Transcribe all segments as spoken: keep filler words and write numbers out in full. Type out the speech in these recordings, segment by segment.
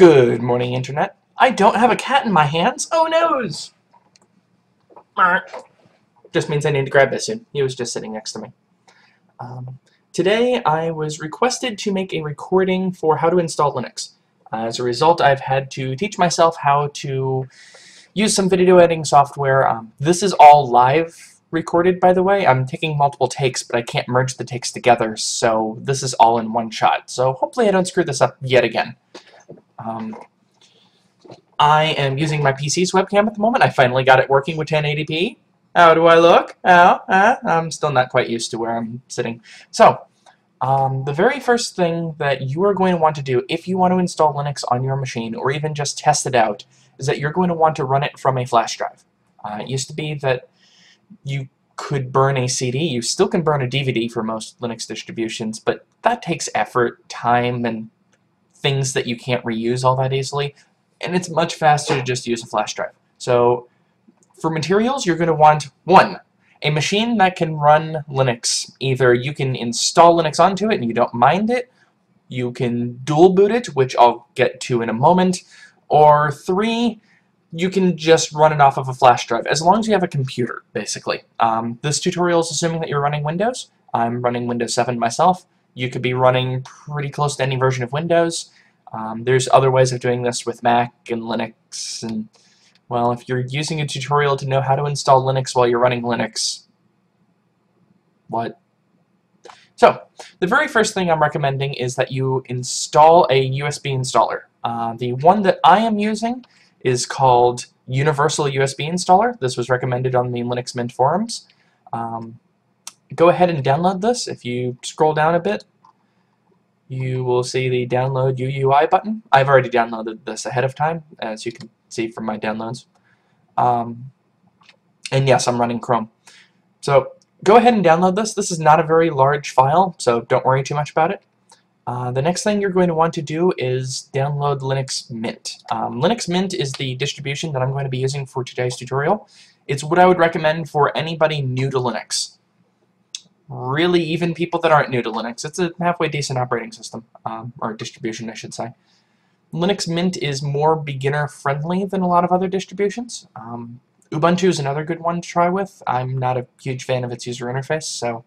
Good morning, Internet. I don't have a cat in my hands. Oh, noes! Just means I need to grab this soon. He was just sitting next to me. Um, today, I was requested to make a recording for how to install Linux. Uh, as a result, I've had to teach myself how to use some video editing software. Um, this is all live recorded, by the way. I'm taking multiple takes, but I can't merge the takes together, so this is all in one shot. So hopefully I don't screw this up yet again. Um, I am using my P C's webcam at the moment. I finally got it working with ten eighty p. How do I look? Oh, uh, I'm still not quite used to where I'm sitting. So, um, the very first thing that you are going to want to do if you want to install Linux on your machine, or even just test it out, is that you're going to want to run it from a flash drive. Uh, it used to be that you could burn a C D. You still can burn a D V D for most Linux distributions, but that takes effort, time, and things that you can't reuse all that easily, and it's much faster to just use a flash drive. So for materials, you're going to want, one, a machine that can run Linux. Either you can install Linux onto it and you don't mind it, you can dual boot it, which I'll get to in a moment, or three, you can just run it off of a flash drive, as long as you have a computer, basically. Um, this tutorial is assuming that you're running Windows. I'm running Windows seven myself. You could be running pretty close to any version of Windows. Um, there's other ways of doing this with Mac and Linux, and, well, if you're using a tutorial to know how to install Linux while you're running Linux, what? So, the very first thing I'm recommending is that you install a U S B installer. Uh, the one that I am using is called Universal U S B Installer. This was recommended on the Linux Mint forums. Um, Go ahead and download this. If you scroll down a bit, you will see the download U U I button. I've already downloaded this ahead of time, as you can see from my downloads. Um, and yes, I'm running Chrome. So go ahead and download this. This is not a very large file, so don't worry too much about it. Uh, the next thing you're going to want to do is download Linux Mint. Um, Linux Mint is the distribution that I'm going to be using for today's tutorial. It's what I would recommend for anybody new to Linux. Really, even people that aren't new to Linux. It's a halfway decent operating system, um, or distribution, I should say. Linux Mint is more beginner-friendly than a lot of other distributions. Um, Ubuntu is another good one to try with. I'm not a huge fan of its user interface, so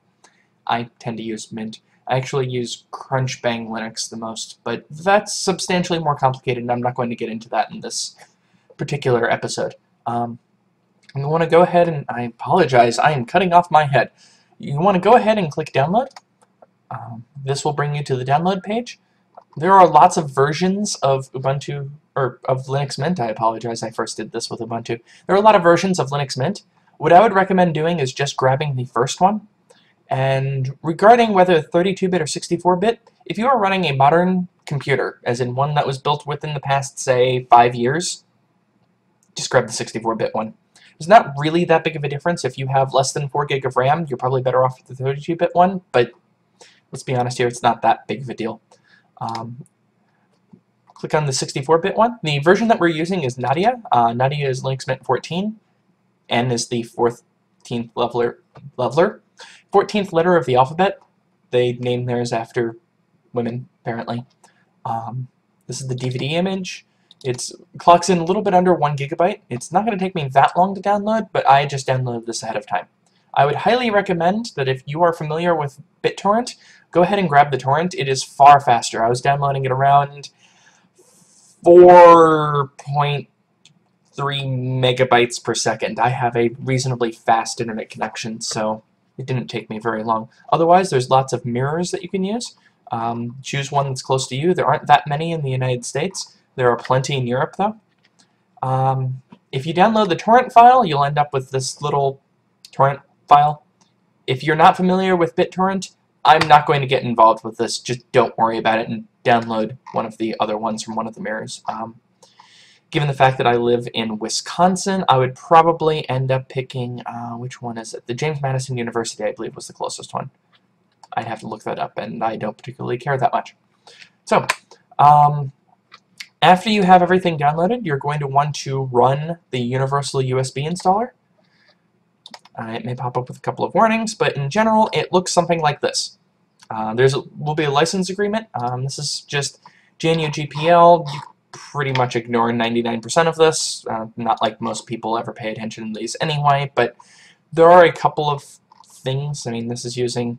I tend to use Mint. I actually use CrunchBang Linux the most, but that's substantially more complicated, and I'm not going to get into that in this particular episode. Um, you want to go ahead and... I apologize, I am cutting off my head. You want to go ahead and click download. Um, this will bring you to the download page. There are lots of versions of Ubuntu, or of Linux Mint. I apologize, I first did this with Ubuntu. There are a lot of versions of Linux Mint. What I would recommend doing is just grabbing the first one. And regarding whether thirty-two bit or sixty-four bit, if you are running a modern computer, as in one that was built within the past, say, five years, just grab the sixty-four bit one. It's not really that big of a difference. If you have less than four gig of RAM, you're probably better off with the thirty-two bit one, but let's be honest here, it's not that big of a deal. Um, click on the sixty-four bit one. The version that we're using is Nadia. Uh, Nadia is Linux Mint fourteen. N is the fourteenth leveler, leveler. fourteenth letter of the alphabet. They named theirs after women, apparently. Um, this is the D V D image. It clocks in a little bit under one gigabyte. It's not going to take me that long to download, but I just downloaded this ahead of time. I would highly recommend that if you are familiar with BitTorrent, go ahead and grab the torrent. It is far faster. I was downloading it around four point three megabytes per second. I have a reasonably fast internet connection, so it didn't take me very long. Otherwise, there's lots of mirrors that you can use. Um, choose one that's close to you. There aren't that many in the United States. There are plenty in Europe, though. Um, if you download the torrent file, you'll end up with this little torrent file. If you're not familiar with BitTorrent, I'm not going to get involved with this. Just don't worry about it and download one of the other ones from one of the mirrors. Um, given the fact that I live in Wisconsin, I would probably end up picking, uh, which one is it? The James Madison University, I believe, was the closest one. I'd have to look that up, and I don't particularly care that much. So, um... after you have everything downloaded, you're going to want to run the Universal U S B installer. Uh, it may pop up with a couple of warnings, but in general, it looks something like this. Uh, there's a, will be a license agreement. Um, this is just G N U G P L. You pretty much ignore ninety-nine percent of this. Uh, not like most people ever pay attention to these anyway, but there are a couple of things. I mean, this is using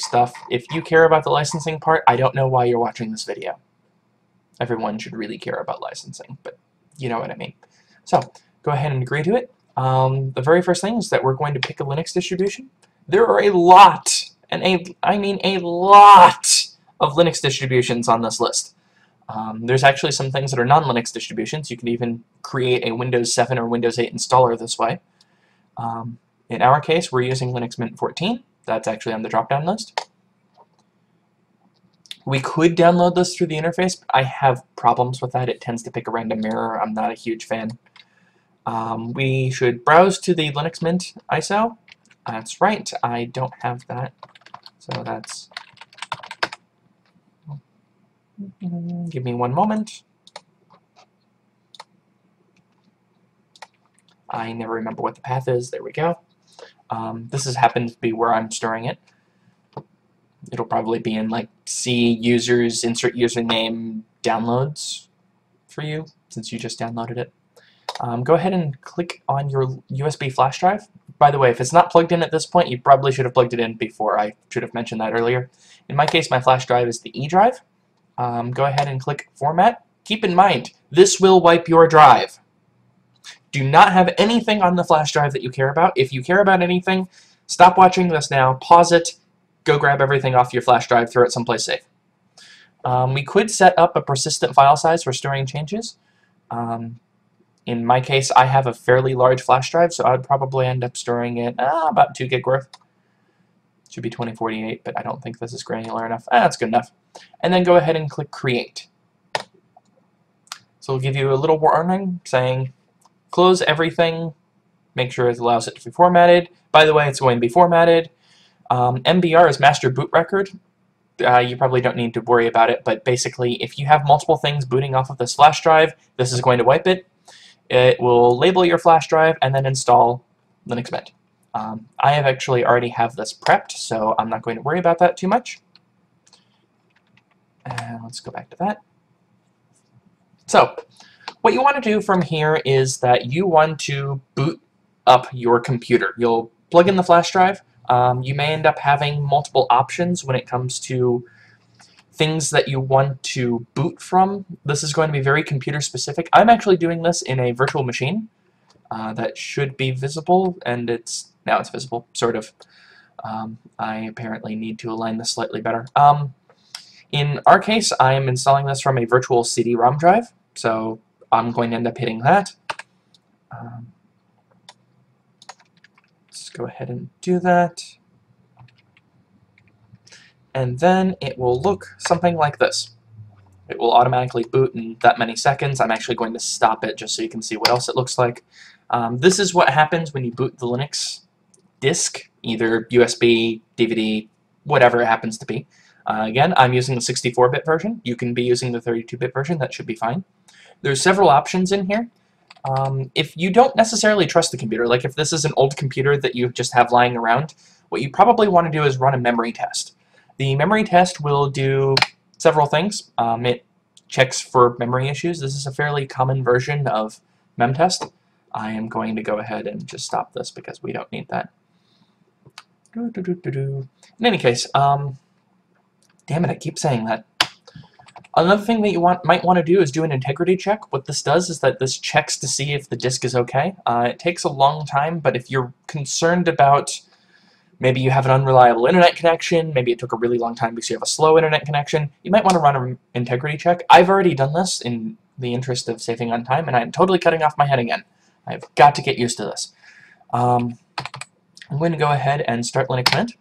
stuff. If you care about the licensing part, I don't know why you're watching this video. Everyone should really care about licensing, but you know what I mean. So go ahead and agree to it. Um, the very first thing is that we're going to pick a Linux distribution. There are a lot, and a, I mean a lot, of Linux distributions on this list. Um, there's actually some things that are non-Linux distributions. You can even create a Windows seven or Windows eight installer this way. Um, in our case, we're using Linux Mint fourteen. That's actually on the drop-down list. We could download this through the interface, but I have problems with that. It tends to pick a random error. I'm not a huge fan. Um, we should browse to the Linux Mint I S O. That's right, I don't have that. So that's... give me one moment. I never remember what the path is. There we go. Um, this has happened to be where I'm storing it. It'll probably be in like C users, insert username, downloads for you, since you just downloaded it. Um, go ahead and click on your U S B flash drive. By the way, if it's not plugged in at this point, you probably should have plugged it in before. I should have mentioned that earlier. In my case, my flash drive is the E drive. Um, go ahead and click Format. Keep in mind, this will wipe your drive. Do not have anything on the flash drive that you care about. If you care about anything, stop watching this now, pause it, go grab everything off your flash drive, throw it someplace safe. Um, we could set up a persistent file size for storing changes. Um, in my case, I have a fairly large flash drive, so I would probably end up storing it ah, about two gig worth. Should be twenty forty-eight, but I don't think this is granular enough. Ah, that's good enough. And then go ahead and click Create. So it'll give you a little warning saying close everything, make sure it allows it to be formatted. By the way, it's going to be formatted. Um, M B R is master boot record. Uh, you probably don't need to worry about it, but basically if you have multiple things booting off of this flash drive, this is going to wipe it. It will label your flash drive and then install Linux Mint. Um, I have actually already have this prepped, so I'm not going to worry about that too much. And let's go back to that. So, what you want to do from here is that you want to boot up your computer. You'll plug in the flash drive. Um, you may end up having multiple options when it comes to things that you want to boot from. This is going to be very computer specific. I'm actually doing this in a virtual machine. Uh, that should be visible, and it's now it's visible, sort of. Um, I apparently need to align this slightly better. Um, in our case, I am installing this from a virtual C D ROM drive, so I'm going to end up hitting that. Um, let's go ahead and do that. And then it will look something like this. It will automatically boot in that many seconds. I'm actually going to stop it just so you can see what else it looks like. Um, this is what happens when you boot the Linux disk, either U S B, D V D, whatever it happens to be. Uh, again, I'm using the sixty-four bit version. You can be using the thirty-two bit version. That should be fine. There's several options in here. Um, if you don't necessarily trust the computer, like if this is an old computer that you just have lying around, what you probably want to do is run a memory test. The memory test will do several things. Um, it checks for memory issues. This is a fairly common version of memtest. I am going to go ahead and just stop this because we don't need that. Doo, doo, doo, doo, doo. In any case, um, damn it, I keep saying that. Another thing that you want might want to do is do an integrity check. What this does is that this checks to see if the disk is okay. Uh, it takes a long time, but if you're concerned about maybe you have an unreliable internet connection, maybe it took a really long time because you have a slow internet connection, you might want to run an integrity check. I've already done this in the interest of saving on time, and I'm totally cutting off my head again. I've got to get used to this. Um, I'm going to go ahead and start Linux Mint.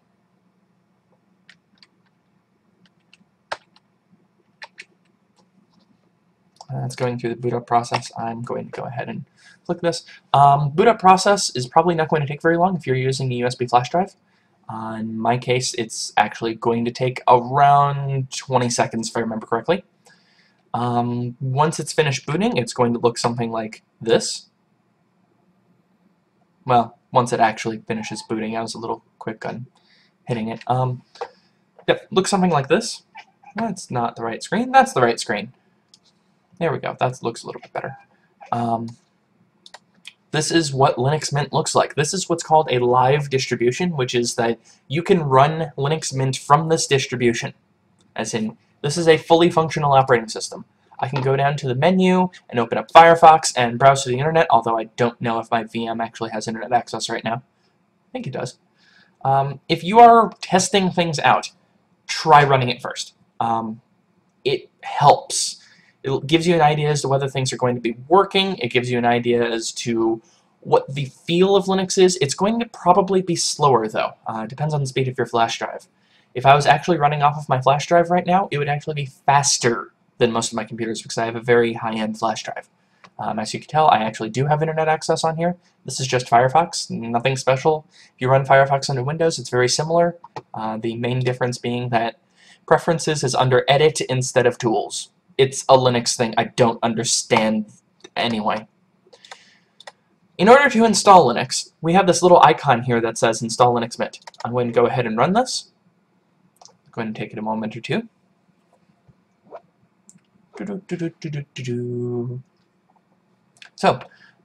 That's going through the boot up process. I'm going to go ahead and click this. Um, boot up process is probably not going to take very long if you're using a U S B flash drive. Uh, in my case, it's actually going to take around twenty seconds, if I remember correctly. Um, once it's finished booting, it's going to look something like this. Well, once it actually finishes booting, I was a little quick on hitting it. Um, yep, looks something like this. That's not the right screen. That's the right screen. There we go. That looks a little bit better. Um, this is what Linux Mint looks like. This is what's called a live distribution, which is that you can run Linux Mint from this distribution. As in, this is a fully functional operating system. I can go down to the menu and open up Firefox and browse to the internet, although I don't know if my V M actually has internet access right now. I think it does. Um, if you are testing things out, try running it first. Um, it helps. It gives you an idea as to whether things are going to be working. It gives you an idea as to what the feel of Linux is. It's going to probably be slower, though. Uh, it depends on the speed of your flash drive. If I was actually running off of my flash drive right now, it would actually be faster than most of my computers because I have a very high-end flash drive. Um, as you can tell, I actually do have internet access on here. This is just Firefox, nothing special. If you run Firefox under Windows, it's very similar. Uh, the main difference being that Preferences is under Edit instead of Tools. It's a Linux thing I don't understand anyway. In order to install Linux, we have this little icon here that says Install Linux Mint. I'm going to go ahead and run this. Go ahead and take it a moment or two. So,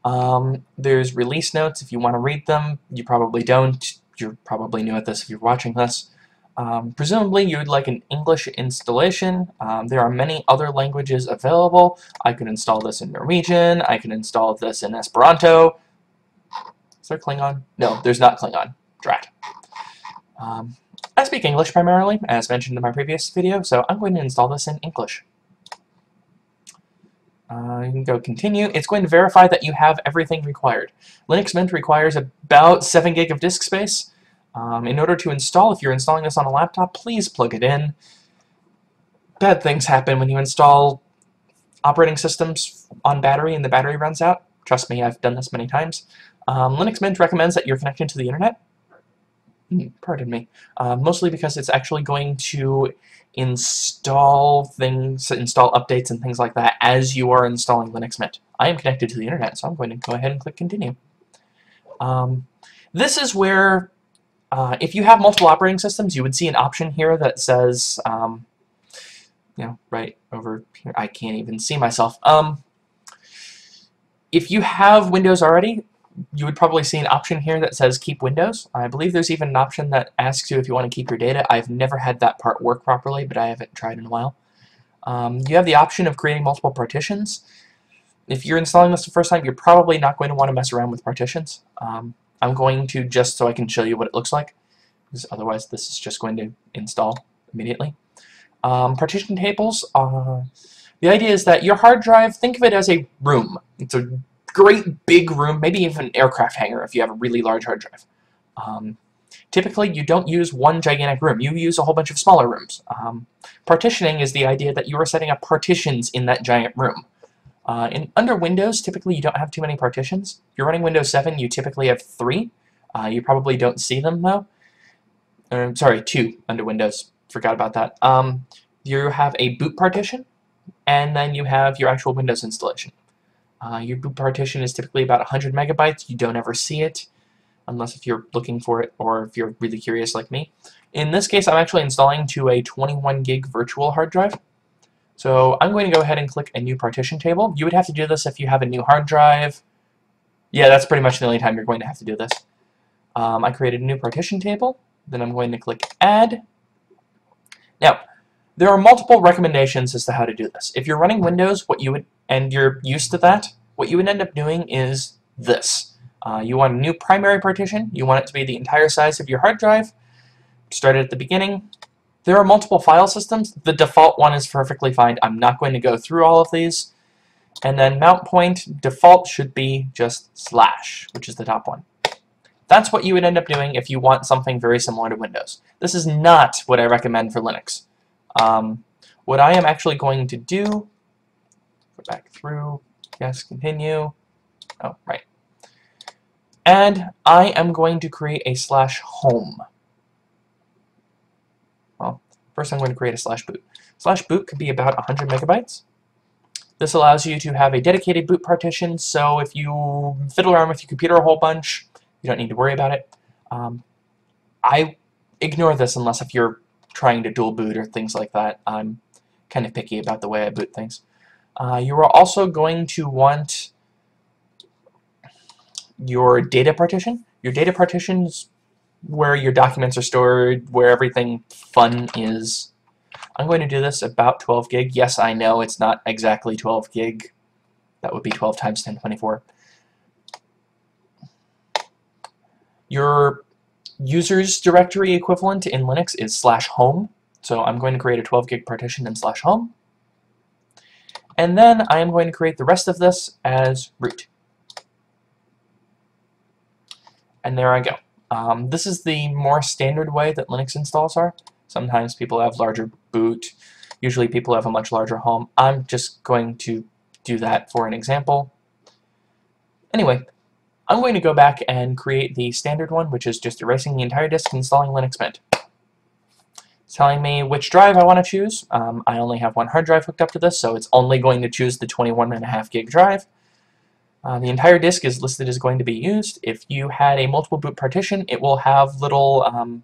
um, there's release notes if you want to read them. You probably don't. You're probably new at this if you're watching this. Um, presumably you would like an English installation. Um, there are many other languages available. I can install this in Norwegian. I can install this in Esperanto. Is there Klingon? No, there's not Klingon. Drat. Um, I speak English primarily, as mentioned in my previous video, so I'm going to install this in English. Uh, you can go continue. It's going to verify that you have everything required. Linux Mint requires about seven gig of disk space. Um, in order to install, if you're installing this on a laptop, please plug it in. Bad things happen when you install operating systems on battery and the battery runs out. Trust me, I've done this many times. Um, Linux Mint recommends that you're connected to the internet. Pardon me. Uh, mostly because it's actually going to install things, install updates and things like that as you are installing Linux Mint. I am connected to the internet, so I'm going to go ahead and click continue. Um, this is where, uh, if you have multiple operating systems, you would see an option here that says, um, you know, right over here, I can't even see myself. Um, if you have Windows already, you would probably see an option here that says keep Windows. I believe there's even an option that asks you if you want to keep your data. I've never had that part work properly, but I haven't tried in a while. Um, you have the option of creating multiple partitions. If you're installing this the first time, you're probably not going to want to mess around with partitions. Um, I'm going to just so I can show you what it looks like, because otherwise this is just going to install immediately. Um, partition tables are... The idea is that your hard drive, think of it as a room. It's a great big room, maybe even an aircraft hangar if you have a really large hard drive. Um, typically, you don't use one gigantic room. You use a whole bunch of smaller rooms. Um, partitioning is the idea that you are setting up partitions in that giant room. Uh, in, under Windows, typically you don't have too many partitions. If you're running Windows seven, you typically have three. Uh, you probably don't see them, though. Or, sorry, two under Windows. Forgot about that. Um, you have a boot partition, and then you have your actual Windows installation. Uh, your boot partition is typically about one hundred megabytes. You don't ever see it, unless if you're looking for it or if you're really curious like me. In this case, I'm actually installing to a twenty-one gig virtual hard drive. So I'm going to go ahead and click a new partition table. You would have to do this if you have a new hard drive. Yeah, that's pretty much the only time you're going to have to do this. Um, I created a new partition table. Then I'm going to click Add. Now, there are multiple recommendations as to how to do this. If you're running Windows, what you would and you're used to that, what you would end up doing is this. Uh, you want a new primary partition. You want it to be the entire size of your hard drive. Start it at the beginning. There are multiple file systems. The default one is perfectly fine. I'm not going to go through all of these. And then mount point default should be just slash, which is the top one. That's what you would end up doing if you want something very similar to Windows. This is not what I recommend for Linux. Um, what I am actually going to do... Go back through, yes, continue, oh, right. And I am going to create a slash home. Well, first I'm going to create a slash boot. Slash boot could be about one hundred megabytes. This allows you to have a dedicated boot partition, so if you fiddle around with your computer a whole bunch, you don't need to worry about it. Um, I ignore this unless if you're trying to dual boot or things like that. I'm kind of picky about the way I boot things. Uh, you are also going to want your data partition. Your data partition's where your documents are stored, where everything fun is. I'm going to do this about twelve gig. Yes, I know it's not exactly twelve gig. That would be twelve times ten to the twenty-four. Your users directory equivalent in Linux is slash home. So I'm going to create a twelve gig partition in slash home. And then I am going to create the rest of this as root. And there I go. Um, this is the more standard way that Linux installs are. Sometimes people have larger boot. Usually people have a much larger home. I'm just going to do that for an example. Anyway, I'm going to go back and create the standard one, which is just erasing the entire disk and installing Linux Mint. It's telling me which drive I want to choose. Um, I only have one hard drive hooked up to this, so it's only going to choose the twenty-one and a half gig drive. Uh, the entire disk is listed as going to be used. If you had a multiple boot partition, it will have little um,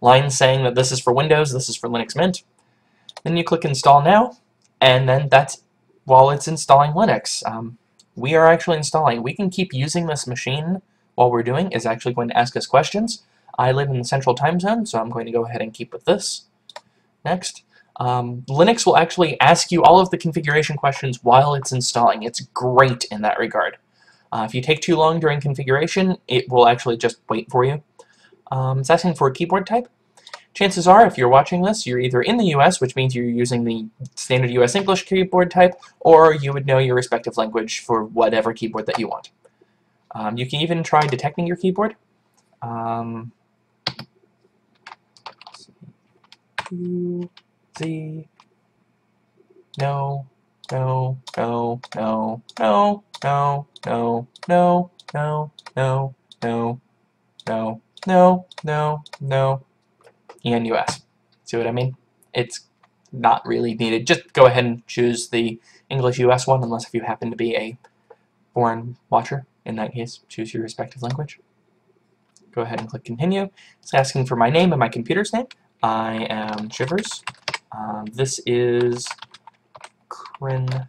lines saying that this is for Windows, this is for Linux Mint. Then you click Install Now, and then that's while it's installing Linux. Um, we are actually installing. We can keep using this machine while we're doing. It's actually going to ask us questions. I live in the central time zone, so I'm going to go ahead and keep with this. Next. Um, Linux will actually ask you all of the configuration questions while it's installing. It's great in that regard. Uh, if you take too long during configuration, it will actually just wait for you. Um, it's asking for a keyboard type. Chances are, if you're watching this, you're either in the U S, which means you're using the standard U S English keyboard type, or you would know your respective language for whatever keyboard that you want. Um, you can even try detecting your keyboard. Um, Z, no, no, no, no, no, no, no, no, no, no, no, no, no, no, no, and U S. See what I mean? It's not really needed. Just go ahead and choose the English U S one, unless if you happen to be a foreign watcher. In that case, choose your respective language. Go ahead and click Continue. It's asking for my name and my computer's name. I am Shivers. Um, this is CrunchBang.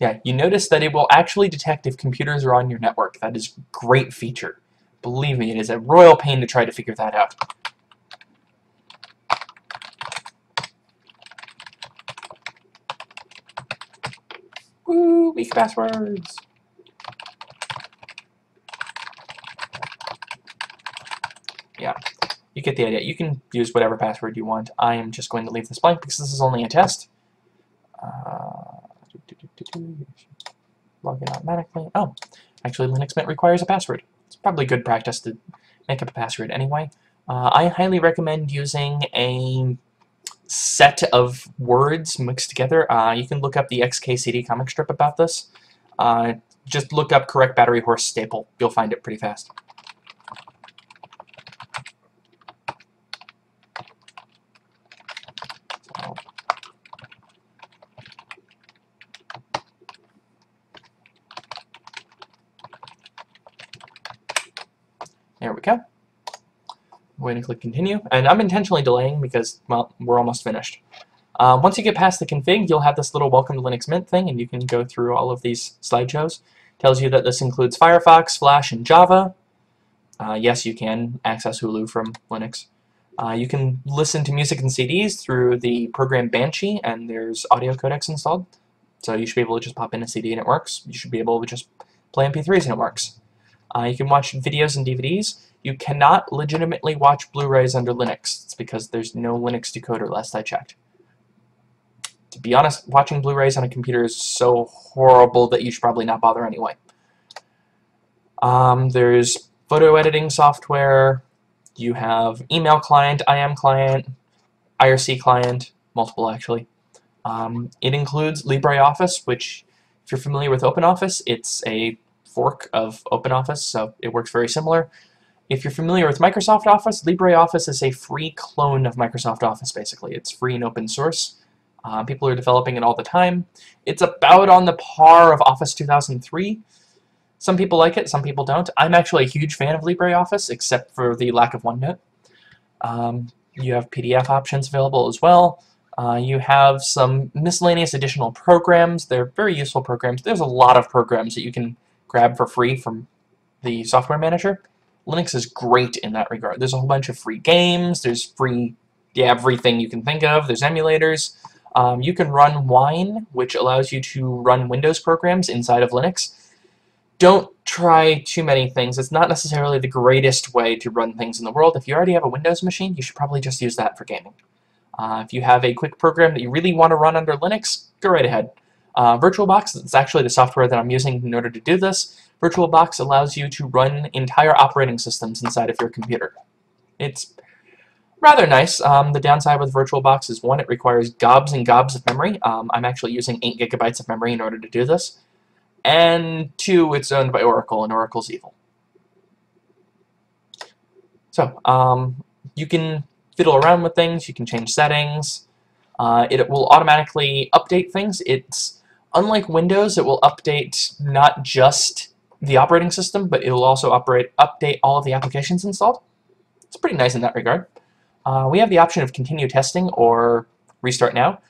Yeah, you notice that it will actually detect if computers are on your network. That is a great feature. Believe me, it is a royal pain to try to figure that out. Woo, weak passwords. Yeah, you get the idea. You can use whatever password you want. I am just going to leave this blank because this is only a test. Uh, do, do, do, do, do. Log in automatically. Oh, actually Linux Mint requires a password. It's probably good practice to make up a password anyway. Uh, I highly recommend using a set of words mixed together. Uh, you can look up the X K C D comic strip about this. Uh, just look up correct battery horse staple. You'll find it pretty fast. There we go. I'm going to click Continue, and I'm intentionally delaying because, well, we're almost finished. Uh, once you get past the config, you'll have this little Welcome to Linux Mint thing, and you can go through all of these slideshows. It tells you that this includes Firefox, Flash, and Java. Uh, yes, you can access Hulu from Linux. Uh, you can listen to music and C Ds through the program Banshee, and there's audio codecs installed. So you should be able to just pop in a C D and it works. You should be able to just play M P threes and it works. Uh, you can watch videos and D V Ds. You cannot legitimately watch Blu-rays under Linux. It's because there's no Linux decoder, last I checked. To be honest, watching Blu-rays on a computer is so horrible that you should probably not bother anyway. Um, there's photo editing software. You have email client, I A M client, I R C client, multiple actually. Um, it includes LibreOffice, which, if you're familiar with OpenOffice, it's a fork of OpenOffice, so it works very similar. If you're familiar with Microsoft Office, LibreOffice is a free clone of Microsoft Office, basically. It's free and open source. Uh, people are developing it all the time. It's about on the par of Office two thousand three. Some people like it, some people don't. I'm actually a huge fan of LibreOffice, except for the lack of OneNote. Um, you have P D F options available as well. Uh, you have some miscellaneous additional programs. They're very useful programs. There's a lot of programs that you can grab for free from the software manager. Linux is great in that regard. There's a whole bunch of free games. There's free everything you can think of. There's emulators. Um, you can run Wine, which allows you to run Windows programs inside of Linux. Don't try too many things. It's not necessarily the greatest way to run things in the world. If you already have a Windows machine, you should probably just use that for gaming. Uh, if you have a quick program that you really want to run under Linux, go right ahead. Uh, VirtualBox, it's actually the software that I'm using in order to do this. VirtualBox allows you to run entire operating systems inside of your computer. It's rather nice. Um, the downside with VirtualBox is, one, it requires gobs and gobs of memory. Um, I'm actually using eight gigabytes of memory in order to do this. And two, it's owned by Oracle, and Oracle's evil. So, um, you can fiddle around with things, you can change settings. Uh, it will automatically update things. It's unlike Windows, it will update not just the operating system, but it will also operate, update all of the applications installed. It's pretty nice in that regard. Uh, we have the option of continue testing or restart now.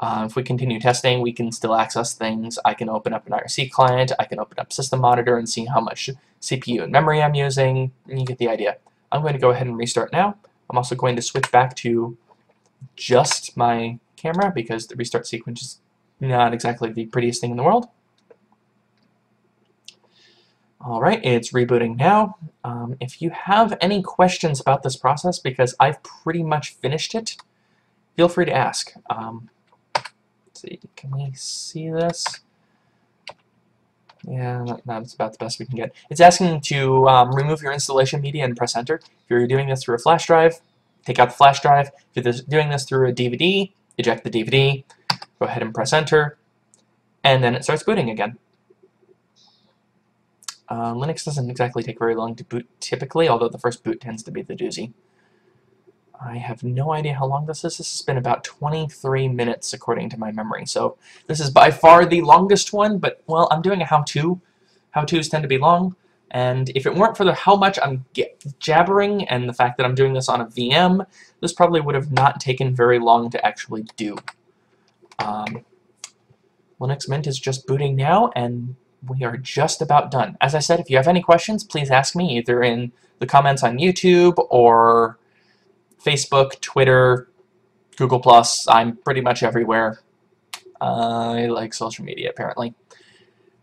Uh, if we continue testing, we can still access things. I can open up an I R C client, I can open up System Monitor and see how much C P U and memory I'm using. You get the idea. I'm going to go ahead and restart now. I'm also going to switch back to just my camera because the restart sequence is not exactly the prettiest thing in the world. Alright, it's rebooting now. Um, if you have any questions about this process, because I've pretty much finished it, feel free to ask. Um, let's see, can we see this? Yeah, that's about the best we can get. It's asking to um, remove your installation media and press enter. If you're doing this through a flash drive, take out the flash drive. If you're doing this through a D V D, eject the D V D, go ahead and press enter, and then it starts booting again. Uh, Linux doesn't exactly take very long to boot typically, although the first boot tends to be the doozy. I have no idea how long this is. This has been about twenty-three minutes according to my memory, so this is by far the longest one, but, well, I'm doing a how-to. How-tos tend to be long, and if it weren't for the how much I'm jabbering and the fact that I'm doing this on a V M, this probably would have not taken very long to actually do. Um, Linux Mint is just booting now, and we are just about done. As I said, if you have any questions, please ask me either in the comments on YouTube or Facebook, Twitter, Google plus. I'm pretty much everywhere. Uh, I like social media, apparently.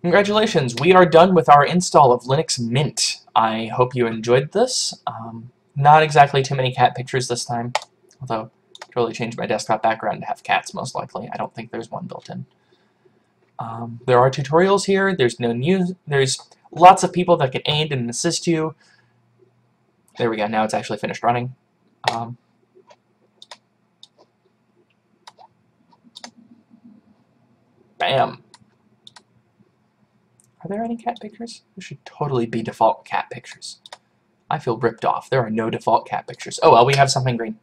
Congratulations, we are done with our install of Linux Mint. I hope you enjoyed this. Um, not exactly too many cat pictures this time, although I totally changed my desktop background to have cats, most likely. I don't think there's one built in. Um, there are tutorials here. There's no news. There's lots of people that can aid and assist you. There we go. Now it's actually finished running. Um, bam. Are there any cat pictures? There should totally be default cat pictures. I feel ripped off. There are no default cat pictures. Oh well, we have something green.